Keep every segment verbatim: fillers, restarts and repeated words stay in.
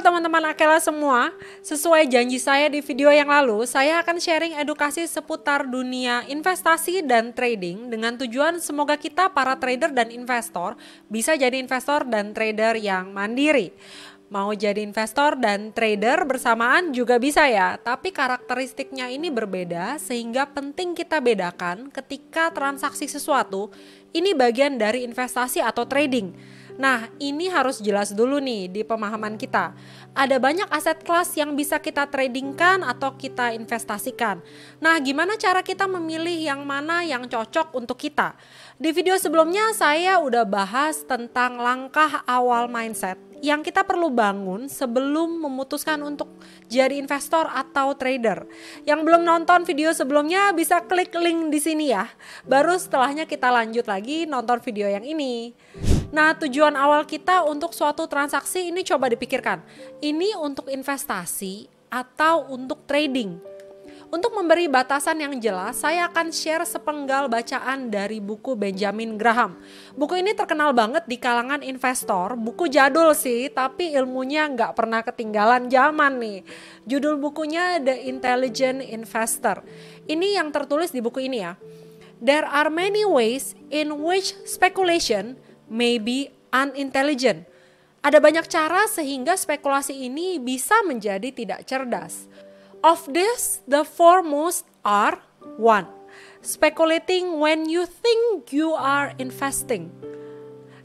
teman-teman Akela semua, sesuai janji saya di video yang lalu, saya akan sharing edukasi seputar dunia investasi dan trading dengan tujuan semoga kita para trader dan investor bisa jadi investor dan trader yang mandiri. Mau jadi investor dan trader bersamaan juga bisa ya, tapi karakteristiknya ini berbeda sehingga penting kita bedakan ketika transaksi sesuatu ini bagian dari investasi atau trading. Nah, ini harus jelas dulu nih di pemahaman kita. Ada banyak aset kelas yang bisa kita tradingkan atau kita investasikan. Nah, gimana cara kita memilih yang mana yang cocok untuk kita? Di video sebelumnya saya udah bahas tentang langkah awal mindset yang kita perlu bangun sebelum memutuskan untuk jadi investor atau trader. Yang belum nonton video sebelumnya bisa klik link di sini ya. Baru setelahnya kita lanjut lagi nonton video yang ini. Nah, tujuan awal kita untuk suatu transaksi ini coba dipikirkan. Ini untuk investasi atau untuk trading? Untuk memberi batasan yang jelas, saya akan share sepenggal bacaan dari buku Benjamin Graham. Buku ini terkenal banget di kalangan investor, buku jadul sih, tapi ilmunya nggak pernah ketinggalan zaman nih. Judul bukunya The Intelligent Investor. Ini yang tertulis di buku ini ya. There are many ways in which speculation may be unintelligent. Ada banyak cara sehingga spekulasi ini bisa menjadi tidak cerdas. Of this, the foremost are one, speculating when you think you are investing.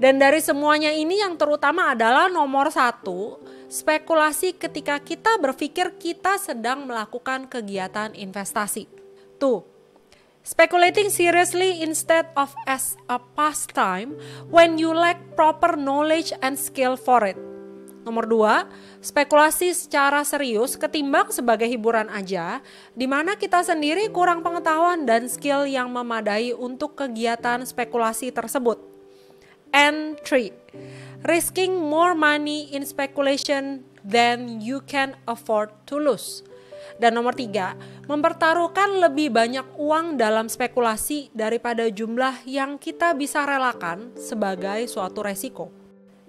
Dan dari semuanya ini yang terutama adalah nomor satu, spekulasi ketika kita berpikir kita sedang melakukan kegiatan investasi. Two, speculating seriously instead of as a pastime when you lack proper knowledge and skill for it. Nomor dua, spekulasi secara serius ketimbang sebagai hiburan aja, di mana kita sendiri kurang pengetahuan dan skill yang memadai untuk kegiatan spekulasi tersebut. And three, risking more money in speculation than you can afford to lose. Dan nomor tiga, mempertaruhkan lebih banyak uang dalam spekulasi daripada jumlah yang kita bisa relakan sebagai suatu resiko.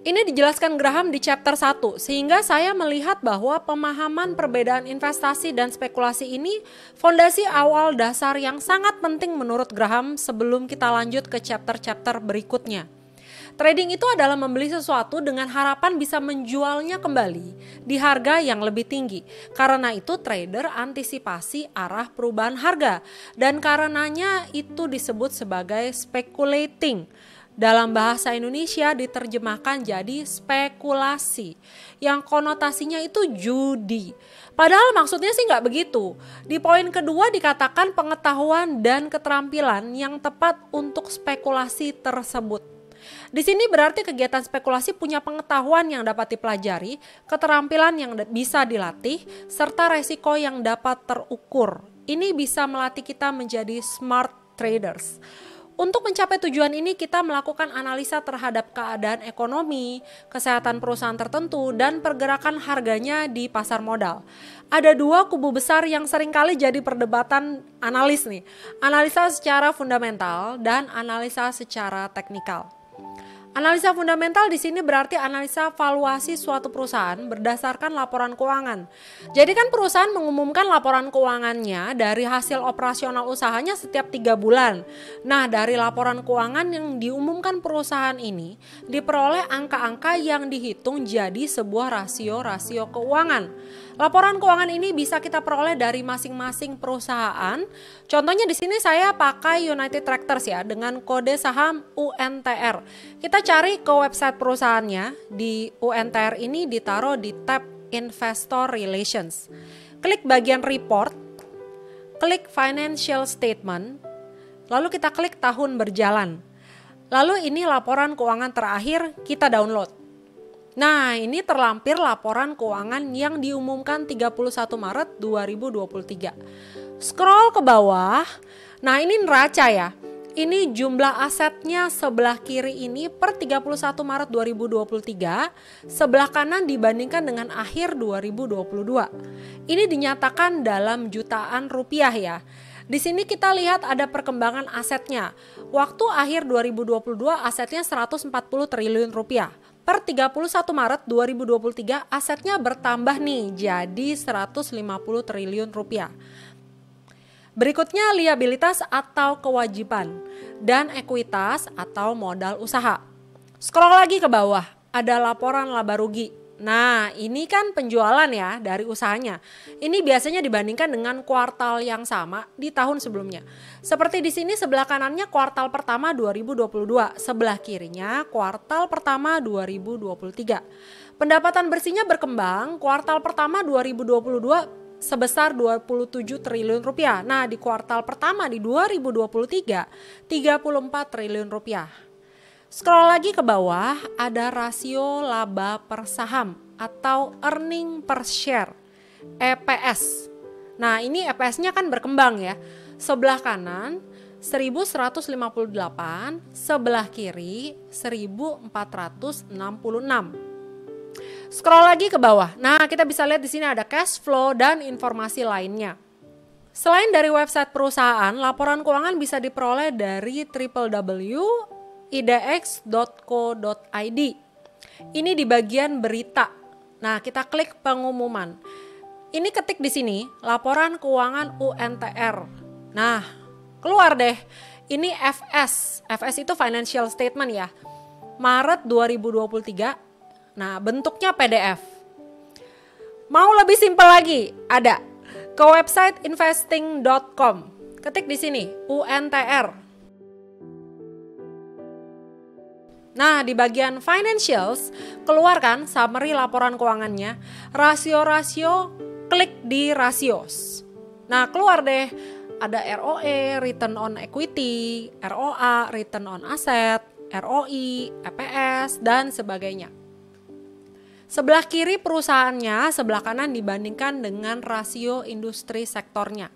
Ini dijelaskan Graham di chapter satu, sehingga saya melihat bahwa pemahaman perbedaan investasi dan spekulasi ini fondasi awal dasar yang sangat penting menurut Graham sebelum kita lanjut ke chapter-chapter berikutnya. Trading itu adalah membeli sesuatu dengan harapan bisa menjualnya kembali di harga yang lebih tinggi. Karena itu trader antisipasi arah perubahan harga dan karenanya itu disebut sebagai speculating. Dalam bahasa Indonesia diterjemahkan jadi spekulasi, yang konotasinya itu judi. Padahal maksudnya sih nggak begitu. Di poin kedua dikatakan pengetahuan dan keterampilan yang tepat untuk spekulasi tersebut. Di sini berarti kegiatan spekulasi punya pengetahuan yang dapat dipelajari, keterampilan yang bisa dilatih, serta resiko yang dapat terukur. Ini bisa melatih kita menjadi smart traders. Untuk mencapai tujuan ini kita melakukan analisa terhadap keadaan ekonomi, kesehatan perusahaan tertentu, dan pergerakan harganya di pasar modal. Ada dua kubu besar yang seringkali jadi perdebatan analis nih, analisa secara fundamental dan analisa secara teknikal. Analisa fundamental di sini berarti analisa valuasi suatu perusahaan berdasarkan laporan keuangan. Jadi kan perusahaan mengumumkan laporan keuangannya dari hasil operasional usahanya setiap tiga bulan. Nah, dari laporan keuangan yang diumumkan perusahaan ini diperoleh angka-angka yang dihitung jadi sebuah rasio-rasio keuangan. Laporan keuangan ini bisa kita peroleh dari masing-masing perusahaan. Contohnya di sini saya pakai United Tractors ya dengan kode saham U N T R. Kita cari ke website perusahaannya, di U N T R ini ditaruh di tab Investor Relations. Klik bagian report, klik financial statement, lalu kita klik tahun berjalan. Lalu ini laporan keuangan terakhir kita download. Nah, ini terlampir laporan keuangan yang diumumkan tiga puluh satu Maret dua ribu dua puluh tiga. Scroll ke bawah. Nah, ini neraca ya. Ini jumlah asetnya sebelah kiri ini per tiga puluh satu Maret dua ribu dua puluh tiga, sebelah kanan dibandingkan dengan akhir dua ribu dua puluh dua. Ini dinyatakan dalam jutaan rupiah ya. Di sini kita lihat ada perkembangan asetnya. Waktu akhir dua ribu dua puluh dua asetnya seratus empat puluh triliun rupiah. Per tiga puluh satu Maret dua ribu dua puluh tiga asetnya bertambah nih jadi seratus lima puluh triliun rupiah. Berikutnya liabilitas atau kewajiban dan ekuitas atau modal usaha. Scroll lagi ke bawah, ada laporan laba rugi. Nah, ini kan penjualan ya dari usahanya. Ini biasanya dibandingkan dengan kuartal yang sama di tahun sebelumnya. Seperti di sini sebelah kanannya kuartal pertama dua ribu dua puluh dua, sebelah kirinya kuartal pertama dua ribu dua puluh tiga. Pendapatan bersihnya berkembang kuartal pertama dua ribu dua puluh dua sebesar dua puluh tujuh triliun rupiah. Nah, di kuartal pertama di dua ribu dua puluh tiga tiga puluh empat triliun rupiah. Scroll lagi ke bawah, ada rasio laba per saham atau earning per share, E P S. Nah, ini E P S-nya kan berkembang ya. Sebelah kanan seribu seratus lima puluh delapan, sebelah kiri seribu empat ratus enam puluh enam. Scroll lagi ke bawah. Nah, kita bisa lihat di sini ada cash flow dan informasi lainnya. Selain dari website perusahaan, laporan keuangan bisa diperoleh dari www i d x dot co dot i d. Ini di bagian berita. Nah, kita klik pengumuman. Ini ketik di sini laporan keuangan U N T R. Nah, keluar deh. Ini F S. F S itu financial statement ya. Maret dua ribu dua puluh tiga. Nah, bentuknya P D F. Mau lebih simpel lagi? Ada ke website investing dot com. Ketik di sini U N T R. Nah, di bagian financials, keluarkan summary laporan keuangannya, rasio-rasio, klik di rasios. Nah, keluar deh, ada R O E, return on equity, R O A, return on asset, R O I, E P S, dan sebagainya. Sebelah kiri perusahaannya, sebelah kanan dibandingkan dengan rasio industri sektornya.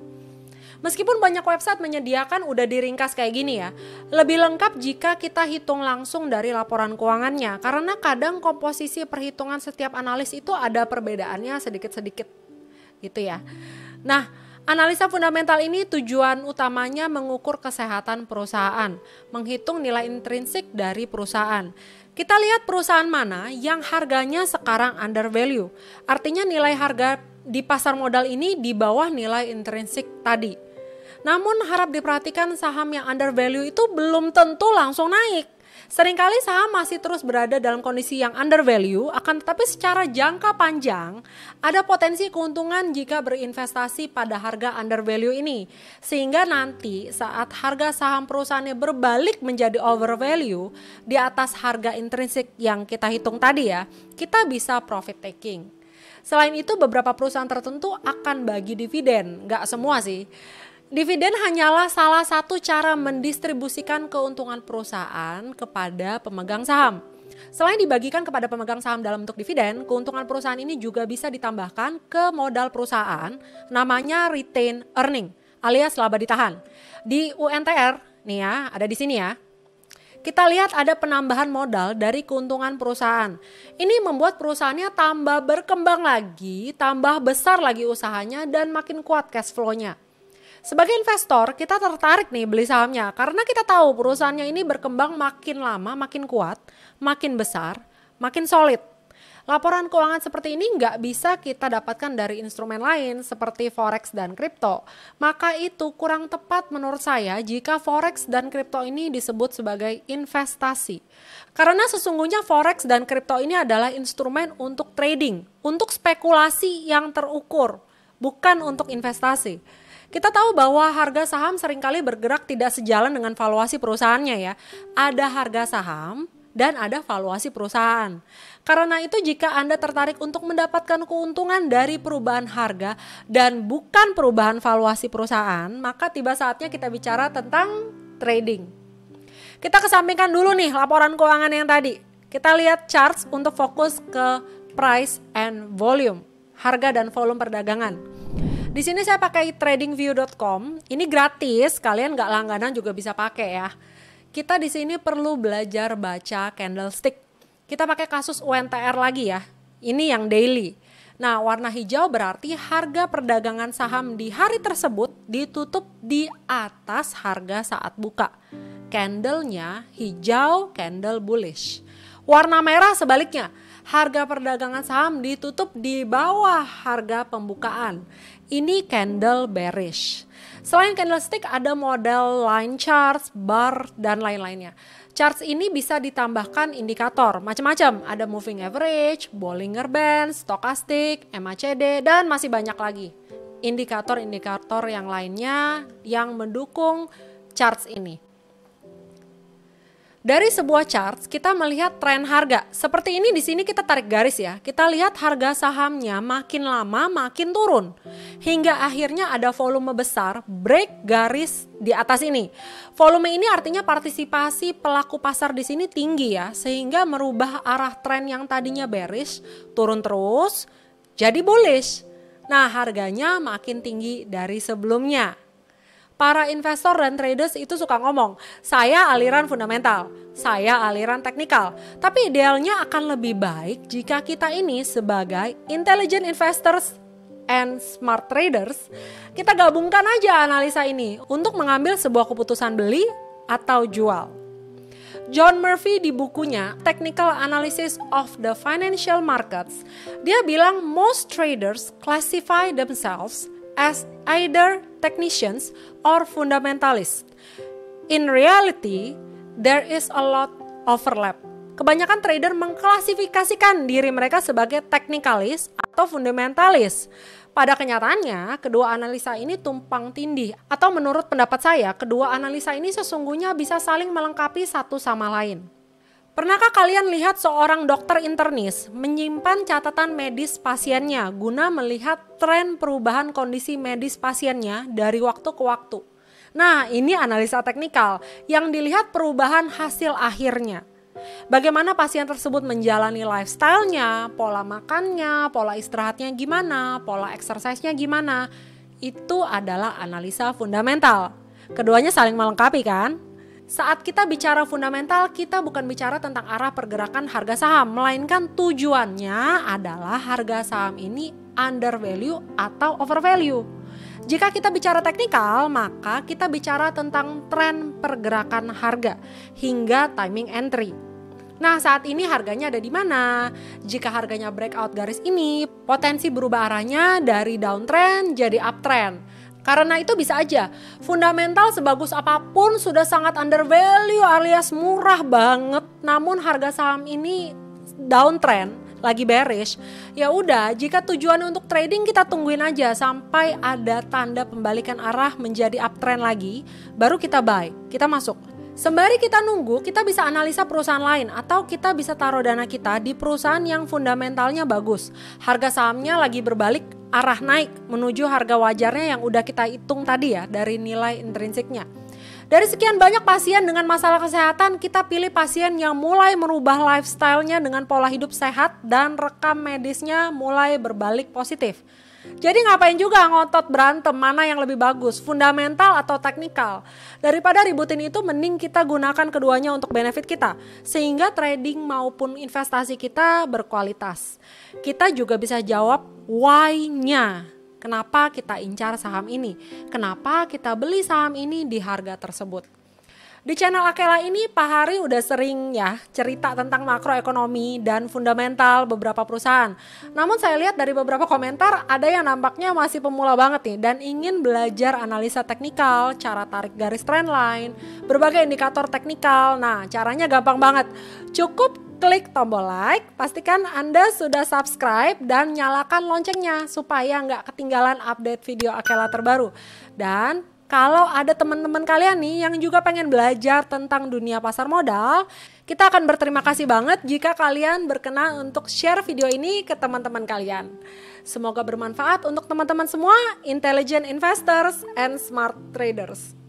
Meskipun banyak website menyediakan udah diringkas kayak gini ya, lebih lengkap jika kita hitung langsung dari laporan keuangannya, karena kadang komposisi perhitungan setiap analis itu ada perbedaannya sedikit-sedikit gitu ya. Nah, analisa fundamental ini tujuan utamanya mengukur kesehatan perusahaan, menghitung nilai intrinsik dari perusahaan. Kita lihat perusahaan mana yang harganya sekarang undervalue, artinya nilai harga di pasar modal ini di bawah nilai intrinsik tadi. Namun harap diperhatikan saham yang undervalue itu belum tentu langsung naik. Seringkali saham masih terus berada dalam kondisi yang undervalue, akan tetapi secara jangka panjang ada potensi keuntungan jika berinvestasi pada harga undervalue ini. Sehingga nanti saat harga saham perusahaannya berbalik menjadi overvalue di atas harga intrinsik yang kita hitung tadi ya, kita bisa profit taking. Selain itu beberapa perusahaan tertentu akan bagi dividen, nggak semua sih. Dividen hanyalah salah satu cara mendistribusikan keuntungan perusahaan kepada pemegang saham. Selain dibagikan kepada pemegang saham dalam bentuk dividen, keuntungan perusahaan ini juga bisa ditambahkan ke modal perusahaan, namanya retained earning alias laba ditahan. Di U N T R, nih ya, ada di sini ya. Kita lihat ada penambahan modal dari keuntungan perusahaan. Ini membuat perusahaannya tambah berkembang lagi, tambah besar lagi usahanya dan makin kuat cash flow-nya. Sebagai investor, kita tertarik nih beli sahamnya karena kita tahu perusahaannya ini berkembang makin lama, makin kuat, makin besar, makin solid. Laporan keuangan seperti ini nggak bisa kita dapatkan dari instrumen lain seperti Forex dan Crypto. Maka itu kurang tepat menurut saya jika Forex dan Crypto ini disebut sebagai investasi. Karena sesungguhnya Forex dan Crypto ini adalah instrumen untuk trading, untuk spekulasi yang terukur, bukan untuk investasi. Kita tahu bahwa harga saham seringkali bergerak tidak sejalan dengan valuasi perusahaannya ya. Ada harga saham dan ada valuasi perusahaan. Karena itu jika Anda tertarik untuk mendapatkan keuntungan dari perubahan harga dan bukan perubahan valuasi perusahaan, maka tiba saatnya kita bicara tentang trading. Kita kesampingkan dulu nih laporan keuangan yang tadi. Kita lihat charts untuk fokus ke price and volume, harga dan volume perdagangan. Di sini saya pakai trading view dot com. Ini gratis, kalian nggak langganan juga bisa pakai ya. Kita di sini perlu belajar baca candlestick. Kita pakai kasus U N T R lagi ya. Ini yang daily. Nah, warna hijau berarti harga perdagangan saham di hari tersebut ditutup di atas harga saat buka. Candlenya hijau, candle bullish. Warna merah sebaliknya, harga perdagangan saham ditutup di bawah harga pembukaan. Ini candle bearish. Selain candlestick ada model line charts, bar, dan lain-lainnya. Charts ini bisa ditambahkan indikator macam-macam. Ada moving average, Bollinger Band, stokastik, M A C D, dan masih banyak lagi. Indikator-indikator yang lainnya yang mendukung charts ini. Dari sebuah chart kita melihat tren harga. Seperti ini di sini kita tarik garis ya. Kita lihat harga sahamnya makin lama makin turun. Hingga akhirnya ada volume besar break garis di atas ini. Volume ini artinya partisipasi pelaku pasar di sini tinggi ya, sehingga merubah arah tren yang tadinya bearish, turun terus jadi bullish. Nah, harganya makin tinggi dari sebelumnya. Para investor dan traders itu suka ngomong, saya aliran fundamental, saya aliran teknikal. Tapi idealnya akan lebih baik jika kita ini sebagai intelligent investors and smart traders, kita gabungkan aja analisa ini untuk mengambil sebuah keputusan beli atau jual. John Murphy di bukunya Technical Analysis of the Financial Markets, dia bilang most traders classify themselves as either technicians or fundamentalists. In reality, there is a lot overlap. Kebanyakan trader mengklasifikasikan diri mereka sebagai technicalis atau fundamentalis. Pada kenyataannya, kedua analisa ini tumpang tindih. Atau menurut pendapat saya, kedua analisa ini sesungguhnya bisa saling melengkapi satu sama lain. Pernahkah kalian lihat seorang dokter internis menyimpan catatan medis pasiennya guna melihat tren perubahan kondisi medis pasiennya dari waktu ke waktu? Nah, ini analisa teknikal yang dilihat perubahan hasil akhirnya. Bagaimana pasien tersebut menjalani lifestyle-nya, pola makannya, pola istirahatnya gimana, pola exercise-nya gimana? Itu adalah analisa fundamental. Keduanya saling melengkapi kan? Saat kita bicara fundamental, kita bukan bicara tentang arah pergerakan harga saham, melainkan tujuannya adalah harga saham ini undervalue atau overvalue. Jika kita bicara teknikal, maka kita bicara tentang tren pergerakan harga hingga timing entry. Nah, saat ini harganya ada di mana? Jika harganya breakout garis ini, potensi berubah arahnya dari downtrend jadi uptrend. Karena itu bisa aja, fundamental sebagus apapun sudah sangat undervalue alias murah banget. Namun harga saham ini downtrend, lagi bearish. Ya udah, jika tujuan untuk trading kita tungguin aja sampai ada tanda pembalikan arah menjadi uptrend lagi, baru kita buy, kita masuk. Sembari kita nunggu, kita bisa analisa perusahaan lain atau kita bisa taruh dana kita di perusahaan yang fundamentalnya bagus. Harga sahamnya lagi berbalik arah naik menuju harga wajarnya yang udah kita hitung tadi ya dari nilai intrinsiknya. Dari sekian banyak pasien dengan masalah kesehatan, kita pilih pasien yang mulai merubah lifestyle-nya dengan pola hidup sehat dan rekam medisnya mulai berbalik positif. Jadi ngapain juga ngotot berantem mana yang lebih bagus, fundamental atau teknikal. Daripada ributin itu, mending kita gunakan keduanya untuk benefit kita, sehingga trading maupun investasi kita berkualitas. Kita juga bisa jawab why-nya. Kenapa kita incar saham ini? Kenapa kita beli saham ini di harga tersebut? Di channel Akela ini Pak Hari udah sering ya cerita tentang makroekonomi dan fundamental beberapa perusahaan. Namun saya lihat dari beberapa komentar ada yang nampaknya masih pemula banget nih dan ingin belajar analisa teknikal, cara tarik garis trendline, berbagai indikator teknikal. Nah, caranya gampang banget. Cukup klik tombol like, pastikan Anda sudah subscribe dan nyalakan loncengnya supaya nggak ketinggalan update video Akela terbaru. Dan kalau ada teman-teman kalian nih yang juga pengen belajar tentang dunia pasar modal, kita akan berterima kasih banget jika kalian berkenan untuk share video ini ke teman-teman kalian. Semoga bermanfaat untuk teman-teman semua, intelligent investors and smart traders.